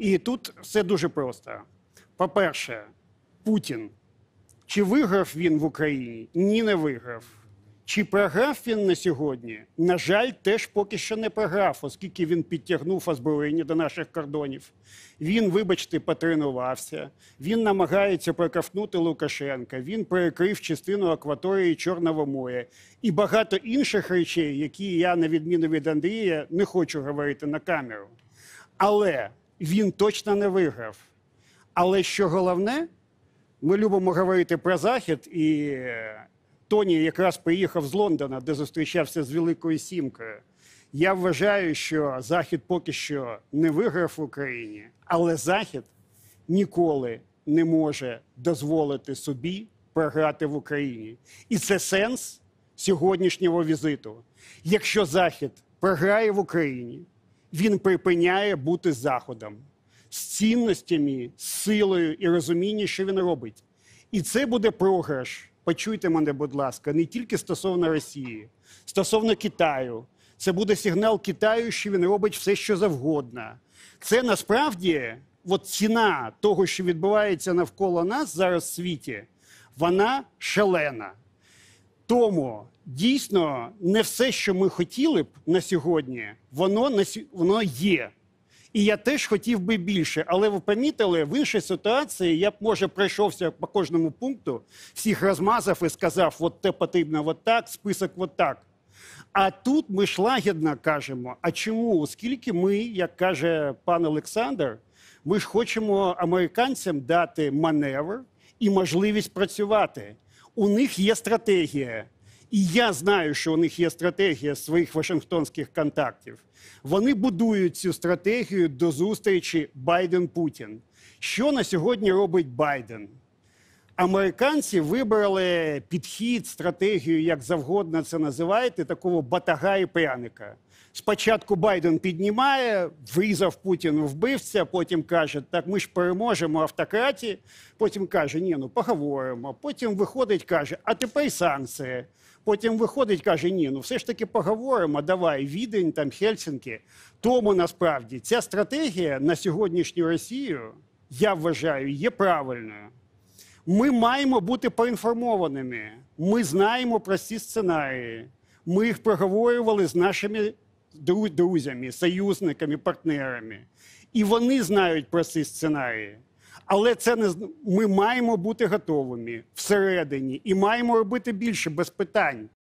І тут все дуже просто. По-перше, Путін. Чи виграв він в Україні? Ні, не виграв. Чи програв він на сьогодні? На жаль, теж поки що не програв, оскільки він підтягнув озброєння до наших кордонів. Він, вибачте, потренувався. Він намагається проковтнути Лукашенка. Він перекрив частину акваторії Чорного моря. І багато інших речей, які я, на відміну від Андрія, не хочу говорити на камеру. Але він точно не виграв. Але що головне, ми любимо говорити про Захід, і Тоні якраз приїхав з Лондона, де зустрічався з Великою Сімкою. Я вважаю, що Захід поки що не виграв в Україні, але Захід ніколи не може дозволити собі програти в Україні. І це сенс сьогоднішнього візиту. Якщо Захід програє в Україні, він припиняє бути Заходом. З цінностями, з силою і розумінням, що він робить. І це буде програш, почуйте мене, будь ласка, не тільки стосовно Росії, стосовно Китаю. Це буде сигнал Китаю, що він робить все, що завгодно. Це насправді ціна того, що відбувається навколо нас зараз в світі, вона шалена. Тому дійсно не все, що ми хотіли б на сьогодні, воно є. І я теж хотів би більше, але ви помітили, в іншій ситуації я б, може, пройшовся по кожному пункту, всіх розмазав і сказав, от те потрібно от так, список от так. А тут ми ж лагідно кажемо, а чому? Оскільки ми, як каже пан Олександр, ми ж хочемо американцям дати маневр і можливість працювати. У них є стратегія. І я знаю, що у них є стратегія своїх вашингтонських контактів. Вони будують цю стратегію до зустрічі Байден-Путін. Що на сьогодні робить Байден? Американці вибрали підхід, стратегію, як завгодно це називаєте, такого батага і пряника. Спочатку Байден піднімає, врізав Путіну вбивця, потім каже, так ми ж переможемо автократі, потім каже, ні, ну поговоримо, потім виходить, каже, а тепер санкції. Потім виходить, каже, ні, ну все ж таки поговоримо, давай, Відень, там, Гельсінкі. Тому, насправді, ця стратегія на сьогоднішню Росію, я вважаю, є правильною. Ми маємо бути поінформованими, ми знаємо про ці сценарії, ми їх проговорювали з нашими друзями, союзниками, партнерами. І вони знають про ці сценарії. Але це не... ми маємо бути готовими всередині і маємо робити більше без питань.